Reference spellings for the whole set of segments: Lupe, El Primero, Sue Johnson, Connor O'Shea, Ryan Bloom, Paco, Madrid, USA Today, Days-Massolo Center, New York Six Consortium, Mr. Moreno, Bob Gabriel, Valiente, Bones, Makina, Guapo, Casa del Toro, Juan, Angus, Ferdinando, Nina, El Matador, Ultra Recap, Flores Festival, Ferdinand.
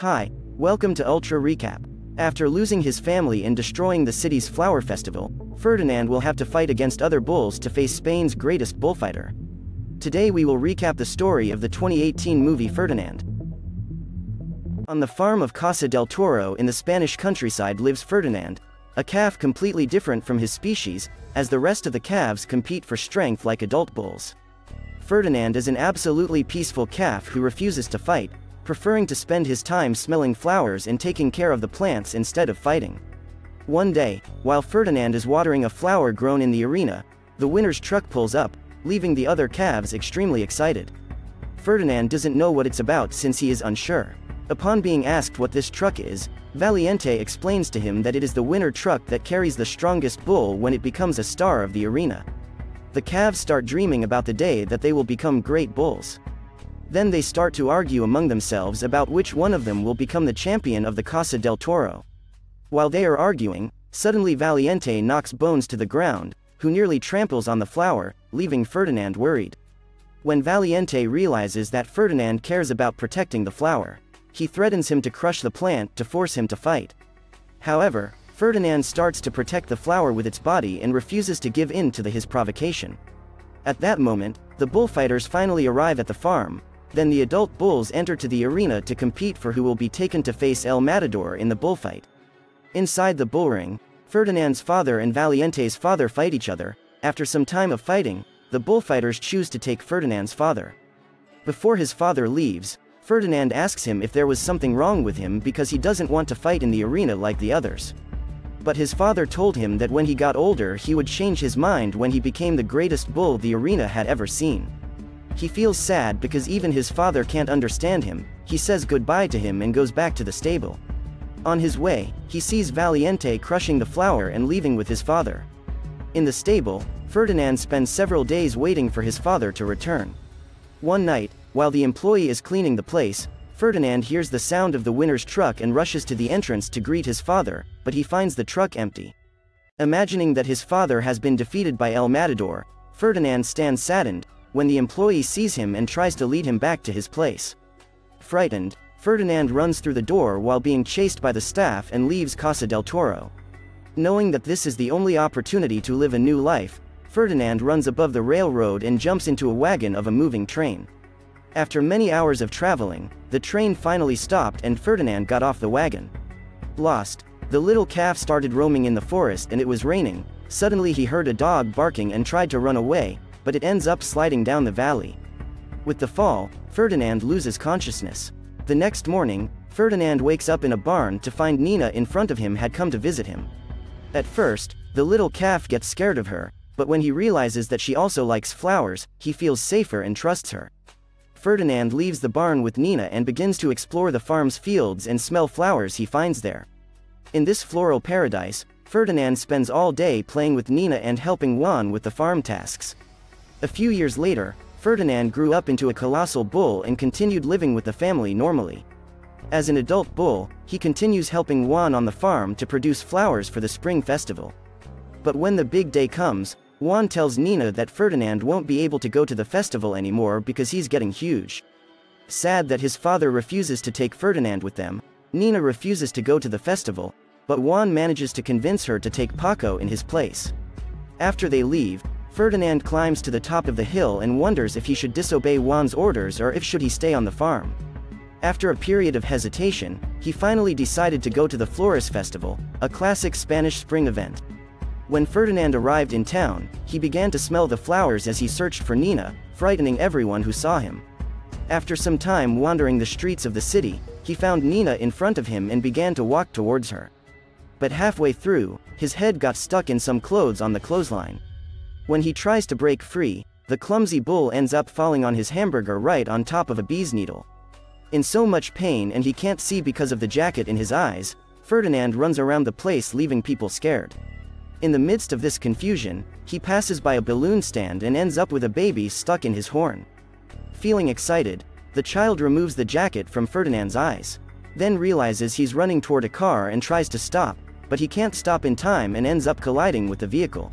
Hi, welcome to Ultra Recap. After losing his family and destroying the city's flower festival, Ferdinand will have to fight against other bulls to face Spain's greatest bullfighter. Today we will recap the story of the 2018 movie Ferdinand. On the farm of Casa del Toro in the Spanish countryside lives Ferdinand, a calf completely different from his species, as the rest of the calves compete for strength like adult bulls. Ferdinand is an absolutely peaceful calf who refuses to fight, preferring to spend his time smelling flowers and taking care of the plants instead of fighting. One day, while Ferdinand is watering a flower grown in the arena, the winner's truck pulls up, leaving the other calves extremely excited. Ferdinand doesn't know what it's about since he is unsure. Upon being asked what this truck is, Valiente explains to him that it is the winner truck that carries the strongest bull when it becomes a star of the arena. The calves start dreaming about the day that they will become great bulls. Then they start to argue among themselves about which one of them will become the champion of the Casa del Toro. While they are arguing, suddenly Valiente knocks Bones to the ground, who nearly tramples on the flower, leaving Ferdinand worried. When Valiente realizes that Ferdinand cares about protecting the flower, he threatens him to crush the plant to force him to fight. However, Ferdinand starts to protect the flower with its body and refuses to give in to his provocation. At that moment, the bullfighters finally arrive at the farm. Then the adult bulls enter to the arena to compete for who will be taken to face El Matador in the bullfight. Inside the bullring, Ferdinand's father and Valiente's father fight each other. After some time of fighting, the bullfighters choose to take Ferdinand's father. Before his father leaves, Ferdinand asks him if there was something wrong with him because he doesn't want to fight in the arena like the others. But his father told him that when he got older he would change his mind when he became the greatest bull the arena had ever seen. He feels sad because even his father can't understand him. He says goodbye to him and goes back to the stable. On his way, he sees Valiente crushing the flower and leaving with his father. In the stable, Ferdinand spends several days waiting for his father to return. One night, while the employee is cleaning the place, Ferdinand hears the sound of the winner's truck and rushes to the entrance to greet his father, but he finds the truck empty. Imagining that his father has been defeated by El Matador, Ferdinand stands saddened when the employee sees him and tries to lead him back to his place. Frightened, Ferdinand runs through the door while being chased by the staff and leaves Casa del Toro. Knowing that this is the only opportunity to live a new life, Ferdinand runs above the railroad and jumps into a wagon of a moving train. After many hours of traveling, the train finally stopped and Ferdinand got off the wagon. Lost, the little calf started roaming in the forest and it was raining. Suddenly he heard a dog barking and tried to run away, but it ends up sliding down the valley. With the fall, Ferdinand loses consciousness. The next morning, Ferdinand wakes up in a barn to find Nina in front of him had come to visit him. At first, the little calf gets scared of her, but when he realizes that she also likes flowers, he feels safer and trusts her. Ferdinand leaves the barn with Nina and begins to explore the farm's fields and smell flowers he finds there. In this floral paradise, Ferdinand spends all day playing with Nina and helping Juan with the farm tasks. A few years later, Ferdinand grew up into a colossal bull and continued living with the family normally. As an adult bull, he continues helping Juan on the farm to produce flowers for the spring festival. But when the big day comes, Juan tells Nina that Ferdinand won't be able to go to the festival anymore because he's getting huge. Sad that his father refuses to take Ferdinand with them, Nina refuses to go to the festival, but Juan manages to convince her to take Paco in his place. After they leave, Ferdinand climbs to the top of the hill and wonders if he should disobey Juan's orders or if should he stay on the farm. After a period of hesitation, he finally decided to go to the Flores Festival, a classic Spanish spring event. When Ferdinand arrived in town, he began to smell the flowers as he searched for Nina, frightening everyone who saw him. After some time wandering the streets of the city, he found Nina in front of him and began to walk towards her. But halfway through, his head got stuck in some clothes on the clothesline. When he tries to break free, the clumsy bull ends up falling on his hamburger right on top of a bee's needle. In so much pain and he can't see because of the jacket in his eyes, Ferdinand runs around the place leaving people scared. In the midst of this confusion, he passes by a balloon stand and ends up with a baby stuck in his horn. Feeling excited, the child removes the jacket from Ferdinand's eyes, then realizes he's running toward a car and tries to stop, but he can't stop in time and ends up colliding with the vehicle,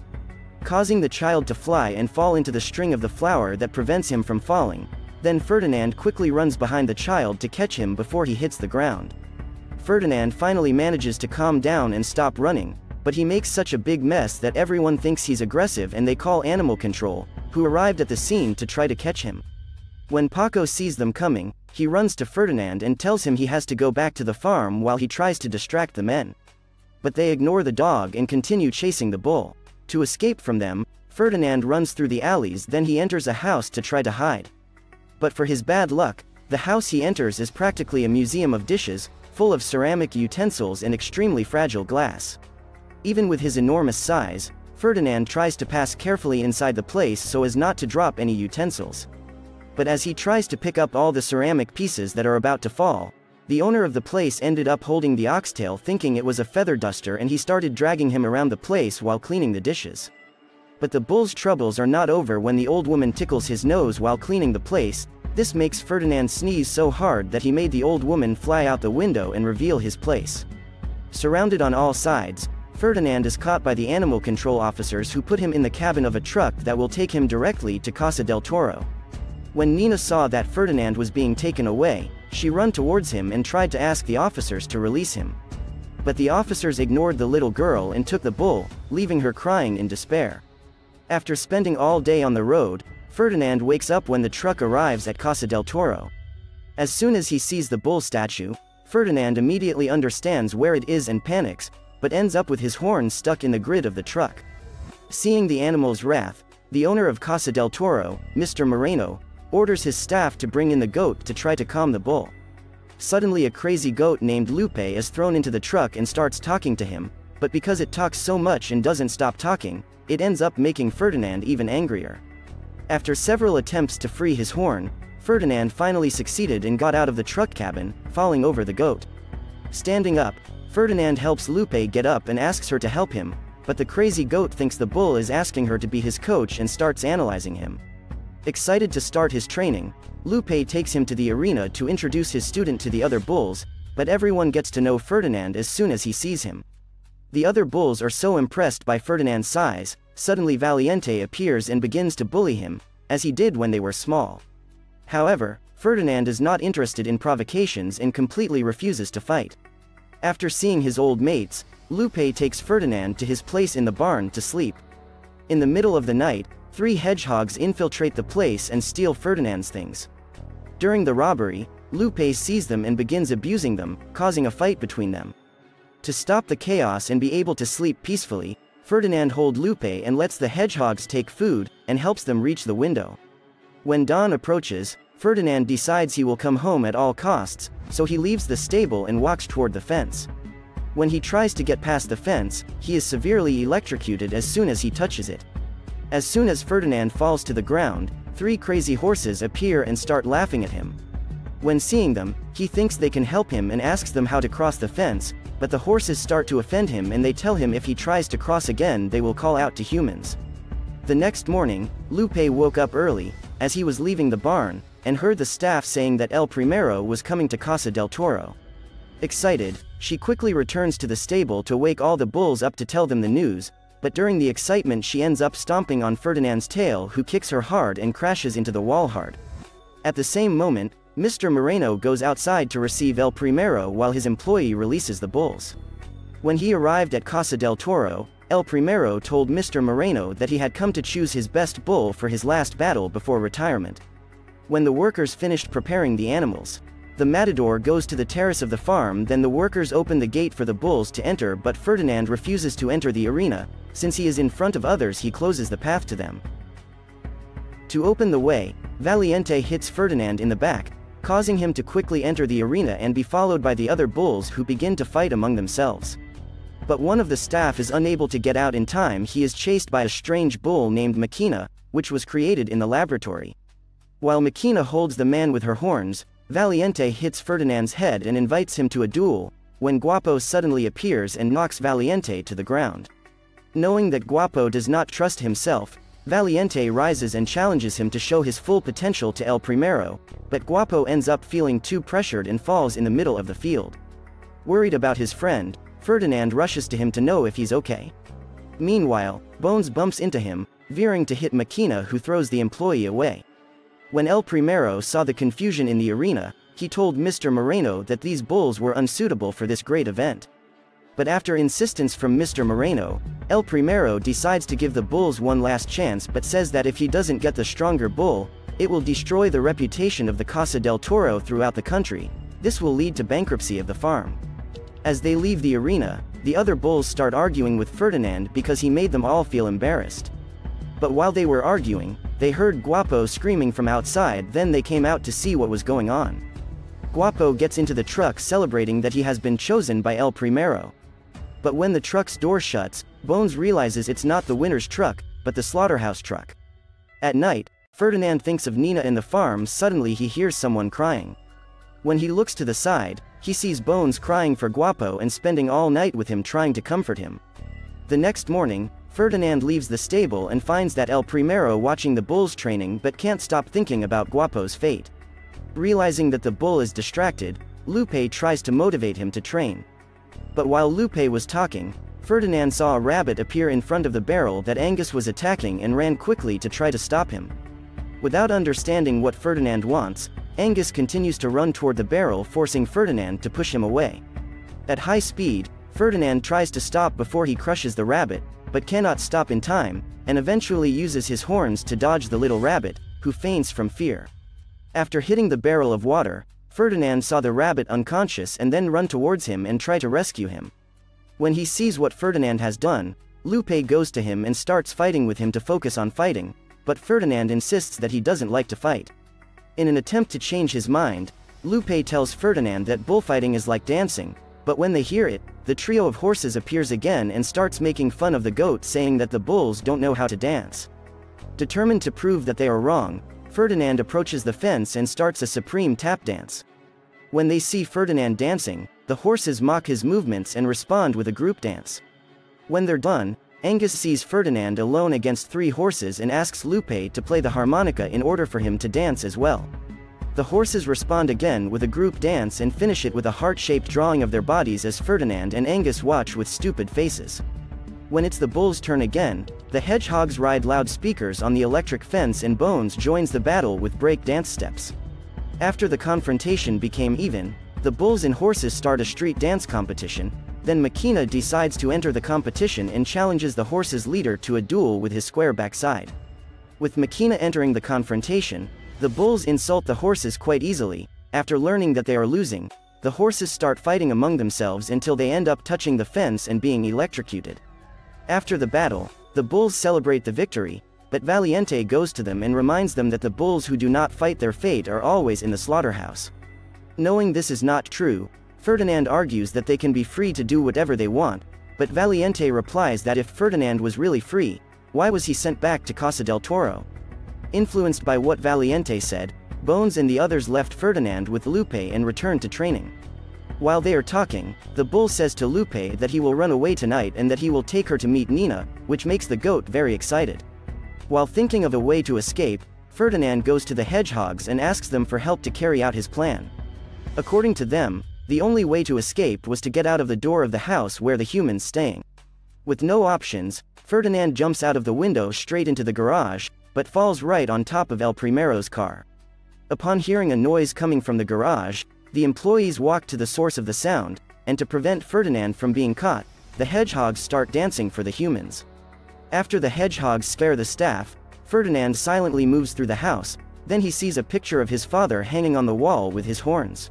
causing the child to fly and fall into the string of the flower that prevents him from falling. Then Ferdinand quickly runs behind the child to catch him before he hits the ground. Ferdinand finally manages to calm down and stop running, but he makes such a big mess that everyone thinks he's aggressive and they call animal control, who arrived at the scene to try to catch him. When Paco sees them coming, he runs to Ferdinand and tells him he has to go back to the farm while he tries to distract the men. But they ignore the dog and continue chasing the bull. To escape from them, Ferdinand runs through the alleys, then he enters a house to try to hide. But for his bad luck, the house he enters is practically a museum of dishes, full of ceramic utensils and extremely fragile glass. Even with his enormous size, Ferdinand tries to pass carefully inside the place so as not to drop any utensils. But as he tries to pick up all the ceramic pieces that are about to fall, the owner of the place ended up holding the oxtail thinking it was a feather duster, and he started dragging him around the place while cleaning the dishes. But the bull's troubles are not over when the old woman tickles his nose while cleaning the place. This makes Ferdinand sneeze so hard that he made the old woman fly out the window and reveal his place. Surrounded on all sides, Ferdinand is caught by the animal control officers, who put him in the cabin of a truck that will take him directly to Casa del Toro. When Nina saw that Ferdinand was being taken away, she ran towards him and tried to ask the officers to release him. But the officers ignored the little girl and took the bull, leaving her crying in despair. After spending all day on the road, Ferdinand wakes up when the truck arrives at Casa del Toro. As soon as he sees the bull statue, Ferdinand immediately understands where it is and panics, but ends up with his horn stuck in the grid of the truck. Seeing the animal's wrath, the owner of Casa del Toro, Mr. Moreno, orders his staff to bring in the goat to try to calm the bull. Suddenly a crazy goat named Lupe is thrown into the truck and starts talking to him, but because it talks so much and doesn't stop talking, it ends up making Ferdinand even angrier. After several attempts to free his horn, Ferdinand finally succeeded and got out of the truck cabin, falling over the goat. Standing up, Ferdinand helps Lupe get up and asks her to help him, but the crazy goat thinks the bull is asking her to be his coach and starts analyzing him. Excited to start his training, Lupe takes him to the arena to introduce his student to the other bulls, but everyone gets to know Ferdinand as soon as he sees him. The other bulls are so impressed by Ferdinand's size. Suddenly Valiente appears and begins to bully him, as he did when they were small. However, Ferdinand is not interested in provocations and completely refuses to fight. After seeing his old mates, Lupe takes Ferdinand to his place in the barn to sleep. In the middle of the night, 3 hedgehogs infiltrate the place and steal Ferdinand's things. During the robbery, Lupe sees them and begins abusing them, causing a fight between them. To stop the chaos and be able to sleep peacefully, Ferdinand holds Lupe and lets the hedgehogs take food, and helps them reach the window. When dawn approaches, Ferdinand decides he will come home at all costs, so he leaves the stable and walks toward the fence. When he tries to get past the fence, he is severely electrocuted as soon as he touches it. As soon as Ferdinand falls to the ground, 3 crazy horses appear and start laughing at him. When seeing them, he thinks they can help him and asks them how to cross the fence, but the horses start to offend him and they tell him if he tries to cross again they will call out to humans. The next morning, Lupe woke up early, as he was leaving the barn, and heard the staff saying that El Primero was coming to Casa del Toro. Excited, she quickly returns to the stable to wake all the bulls up to tell them the news, but during the excitement she ends up stomping on Ferdinand's tail, who kicks her hard and crashes into the wall hard. At the same moment, Mr. Moreno goes outside to receive El Primero while his employee releases the bulls. When he arrived at Casa del Toro, El Primero told Mr. Moreno that he had come to choose his best bull for his last battle before retirement. When the workers finished preparing the animals, the matador goes to the terrace of the farm, then the workers open the gate for the bulls to enter, but Ferdinand refuses to enter the arena. Since he is in front of others, he closes the path to them. To open the way, Valiente hits Ferdinand in the back, causing him to quickly enter the arena and be followed by the other bulls, who begin to fight among themselves. But one of the staff is unable to get out in time. He is chased by a strange bull named Makina, which was created in the laboratory. While Makina holds the man with her horns, Valiente hits Ferdinand's head and invites him to a duel, when Guapo suddenly appears and knocks Valiente to the ground. Knowing that Guapo does not trust himself, Valiente rises and challenges him to show his full potential to El Primero, but Guapo ends up feeling too pressured and falls in the middle of the field. Worried about his friend, Ferdinand rushes to him to know if he's okay. Meanwhile, Bones bumps into him, veering to hit Makina, who throws the employee away. When El Primero saw the confusion in the arena, he told Mr. Moreno that these bulls were unsuitable for this great event. But after insistence from Mr. Moreno, El Primero decides to give the bulls one last chance but says that if he doesn't get the stronger bull, it will destroy the reputation of the Casa del Toro throughout the country. This will lead to bankruptcy of the farm. As they leave the arena, the other bulls start arguing with Ferdinand because he made them all feel embarrassed. But while they were arguing, they heard Guapo screaming from outside, then they came out to see what was going on. Guapo gets into the truck celebrating that he has been chosen by El Primero. But when the truck's door shuts, Bones realizes it's not the winner's truck, but the slaughterhouse truck. At night, Ferdinand thinks of Nina and the farm. Suddenly he hears someone crying. When he looks to the side, he sees Bones crying for Guapo and spending all night with him trying to comfort him. The next morning, Ferdinand leaves the stable and finds that El Primero watching the bulls training but can't stop thinking about Guapo's fate. Realizing that the bull is distracted, Lupe tries to motivate him to train. But while Lupe was talking, Ferdinand saw a rabbit appear in front of the barrel that Angus was attacking and ran quickly to try to stop him. Without understanding what Ferdinand wants, Angus continues to run toward the barrel, forcing Ferdinand to push him away. At high speed, Ferdinand tries to stop before he crushes the rabbit, but cannot stop in time, and eventually uses his horns to dodge the little rabbit, who faints from fear. After hitting the barrel of water, Ferdinand saw the rabbit unconscious and then run towards him and try to rescue him. When he sees what Ferdinand has done, Lupe goes to him and starts fighting with him to focus on fighting. But Ferdinand insists that he doesn't like to fight. In an attempt to change his mind, Lupe tells Ferdinand that bullfighting is like dancing, but when they hear it, the trio of horses appears again and starts making fun of the goat, saying that the bulls don't know how to dance. Determined to prove that they are wrong, Ferdinand approaches the fence and starts a supreme tap dance. When they see Ferdinand dancing, the horses mock his movements and respond with a group dance. When they're done, Angus sees Ferdinand alone against three horses and asks Lupe to play the harmonica in order for him to dance as well. The horses respond again with a group dance and finish it with a heart-shaped drawing of their bodies as Ferdinand and Angus watch with stupid faces. When it's the bull's turn again, the hedgehogs ride loudspeakers on the electric fence and Bones joins the battle with break dance steps. After the confrontation became even, the bulls and horses start a street dance competition. Then Makina decides to enter the competition and challenges the horse's leader to a duel with his square backside. With Makina entering the confrontation, the bulls insult the horses quite easily. After learning that they are losing, the horses start fighting among themselves until they end up touching the fence and being electrocuted. After the battle, the bulls celebrate the victory, but Valiente goes to them and reminds them that the bulls who do not fight their fate are always in the slaughterhouse. Knowing this is not true, Ferdinand argues that they can be free to do whatever they want, but Valiente replies that if Ferdinand was really free, why was he sent back to Casa del Toro? Influenced by what Valiente said, Bones and the others left Ferdinand with Lupe and returned to training. While they are talking, the bull says to Lupe that he will run away tonight and that he will take her to meet Nina, which makes the goat very excited. While thinking of a way to escape, Ferdinand goes to the hedgehogs and asks them for help to carry out his plan. According to them, the only way to escape was to get out of the door of the house where the humans staying. With no options, Ferdinand jumps out of the window straight into the garage, but falls right on top of El Primero's car. Upon hearing a noise coming from the garage, the employees walk to the source of the sound, and to prevent Ferdinand from being caught, the hedgehogs start dancing for the humans. After the hedgehogs scare the staff, Ferdinand silently moves through the house. Then he sees a picture of his father hanging on the wall with his horns.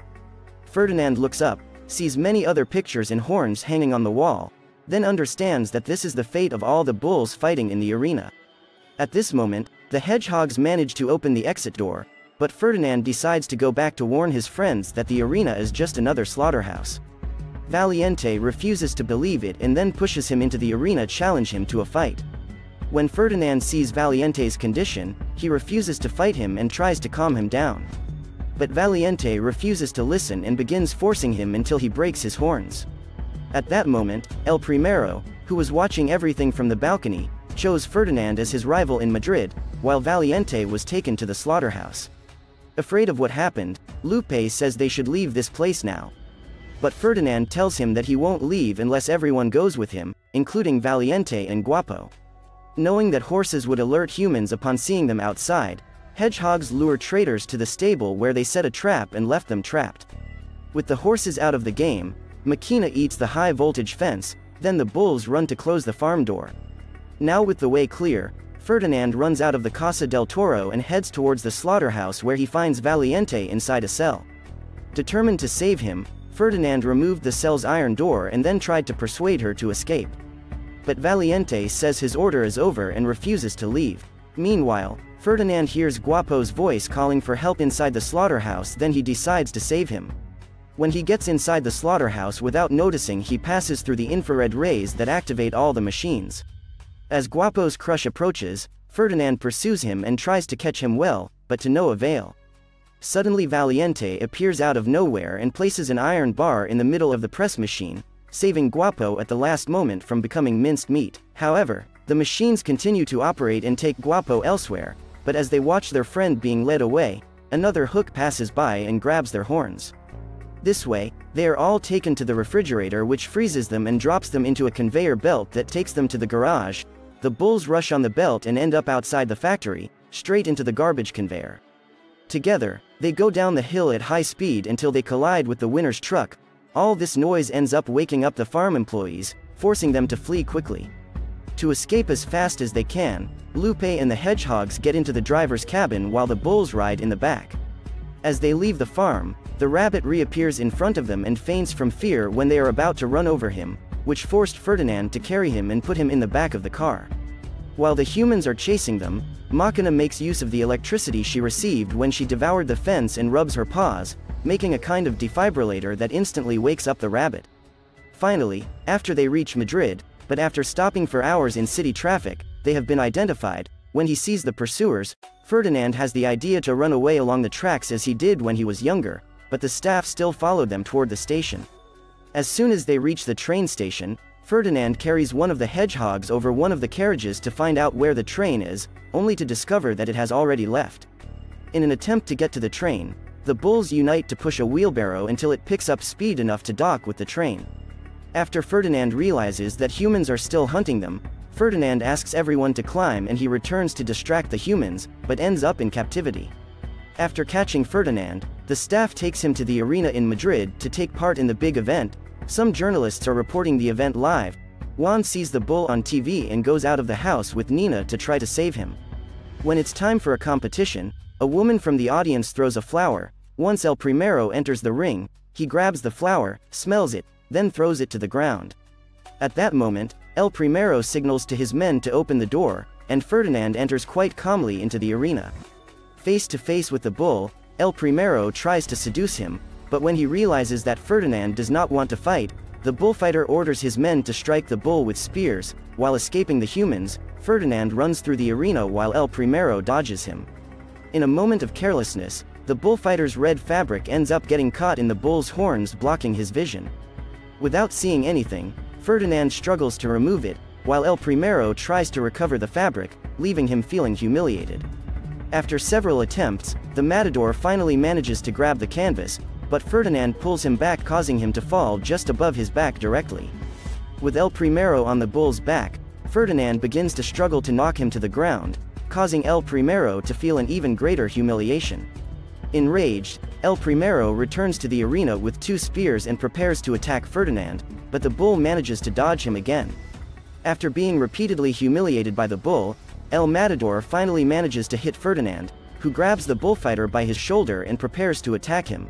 Ferdinand looks up, sees many other pictures and horns hanging on the wall, then understands that this is the fate of all the bulls fighting in the arena. At this moment, the hedgehogs manage to open the exit door, but Ferdinand decides to go back to warn his friends that the arena is just another slaughterhouse. Valiente refuses to believe it and then pushes him into the arena to challenge him to a fight. When Ferdinand sees Valiente's condition, he refuses to fight him and tries to calm him down. But Valiente refuses to listen and begins forcing him until he breaks his horns. At that moment, El Primero, who was watching everything from the balcony, chose Ferdinand as his rival in Madrid, while Valiente was taken to the slaughterhouse. Afraid of what happened, Lupe says they should leave this place now. But Ferdinand tells him that he won't leave unless everyone goes with him, including Valiente and Guapo. Knowing that horses would alert humans upon seeing them outside, Hedgehogs lure traders to the stable where they set a trap and left them trapped. With the horses out of the game, Makina eats the high-voltage fence, then the bulls run to close the farm door. Now with the way clear, Ferdinand runs out of the Casa del Toro and heads towards the slaughterhouse where he finds Valiente inside a cell. Determined to save him, Ferdinand removed the cell's iron door and then tried to persuade her to escape. But Valiente says his order is over and refuses to leave. Meanwhile, Ferdinand hears Guapo's voice calling for help inside the slaughterhouse, then he decides to save him. When he gets inside the slaughterhouse without noticing, he passes through the infrared rays that activate all the machines. As Guapo's crush approaches, Ferdinand pursues him and tries to catch him but to no avail. Suddenly Valiente appears out of nowhere and places an iron bar in the middle of the press machine, saving Guapo at the last moment from becoming minced meat. However, the machines continue to operate and take Guapo elsewhere, but as they watch their friend being led away, another hook passes by and grabs their horns. This way, they are all taken to the refrigerator, which freezes them and drops them into a conveyor belt that takes them to the garage. The bulls rush on the belt and end up outside the factory, straight into the garbage conveyor. Together, they go down the hill at high speed until they collide with the winner's truck. All this noise ends up waking up the farm employees, forcing them to flee quickly. To escape as fast as they can, Lupe and the hedgehogs get into the driver's cabin while the bulls ride in the back. As they leave the farm, the rabbit reappears in front of them and faints from fear when they are about to run over him, which forced Ferdinand to carry him and put him in the back of the car. While the humans are chasing them, Makina makes use of the electricity she received when she devoured the fence and rubs her paws, making a kind of defibrillator that instantly wakes up the rabbit. Finally, after they reach Madrid, but after stopping for hours in city traffic, they have been identified. When he sees the pursuers, Ferdinand has the idea to run away along the tracks as he did when he was younger, but the staff still followed them toward the station. As soon as they reach the train station, Ferdinand carries one of the hedgehogs over one of the carriages to find out where the train is, only to discover that it has already left. In an attempt to get to the train, the bulls unite to push a wheelbarrow until it picks up speed enough to dock with the train. After Ferdinand realizes that humans are still hunting them, Ferdinand asks everyone to climb and he returns to distract the humans, but ends up in captivity. After catching Ferdinand, the staff takes him to the arena in Madrid to take part in the big event. Some journalists are reporting the event live. Juan sees the bull on TV and goes out of the house with Nina to try to save him. When it's time for a competition, a woman from the audience throws a flower. Once El Primero enters the ring, he grabs the flower, smells it, then throws it to the ground. At that moment, El Primero signals to his men to open the door, and Ferdinand enters quite calmly into the arena. Face to face with the bull, El Primero tries to seduce him, but when he realizes that Ferdinand does not want to fight, the bullfighter orders his men to strike the bull with spears. While escaping the humans, Ferdinand runs through the arena while El Primero dodges him. In a moment of carelessness, the bullfighter's red fabric ends up getting caught in the bull's horns, blocking his vision. Without seeing anything, Ferdinand struggles to remove it, while El Primero tries to recover the fabric, leaving him feeling humiliated. After several attempts, the matador finally manages to grab the canvas, but Ferdinand pulls him back, causing him to fall just above his back directly. With El Primero on the bull's back, Ferdinand begins to struggle to knock him to the ground, causing El Primero to feel an even greater humiliation. Enraged, El Primero returns to the arena with two spears and prepares to attack Ferdinand, but the bull manages to dodge him again. After being repeatedly humiliated by the bull, El Matador finally manages to hit Ferdinand, who grabs the bullfighter by his shoulder and prepares to attack him.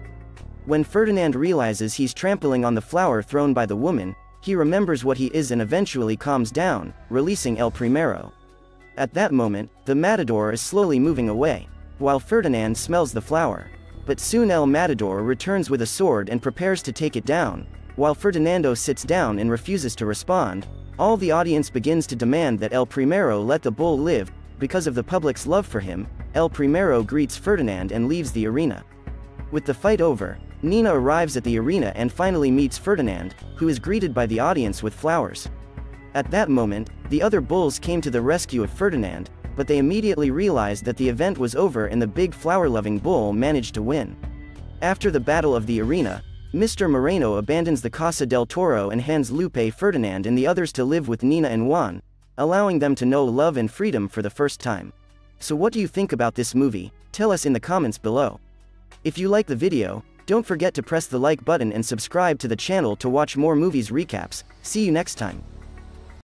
When Ferdinand realizes he's trampling on the flower thrown by the woman, he remembers what he is and eventually calms down, releasing El Primero. At that moment, the matador is slowly moving away, while Ferdinand smells the flower. But soon El Matador returns with a sword and prepares to take it down, while Ferdinando sits down and refuses to respond. All the audience begins to demand that El Primero let the bull live. Because of the public's love for him, El Primero greets Ferdinand and leaves the arena. With the fight over, Nina arrives at the arena and finally meets Ferdinand, who is greeted by the audience with flowers. At that moment, the other bulls came to the rescue of Ferdinand, but they immediately realized that the event was over and the big flower-loving bull managed to win. After the battle of the arena, Mr. Moreno abandons the Casa del Toro and hands Lupe, Ferdinand and the others to live with Nina and Juan, allowing them to know love and freedom for the first time. So what do you think about this movie? Tell us in the comments below. If you like the video, don't forget to press the like button and subscribe to the channel to watch more movies recaps. See you next time.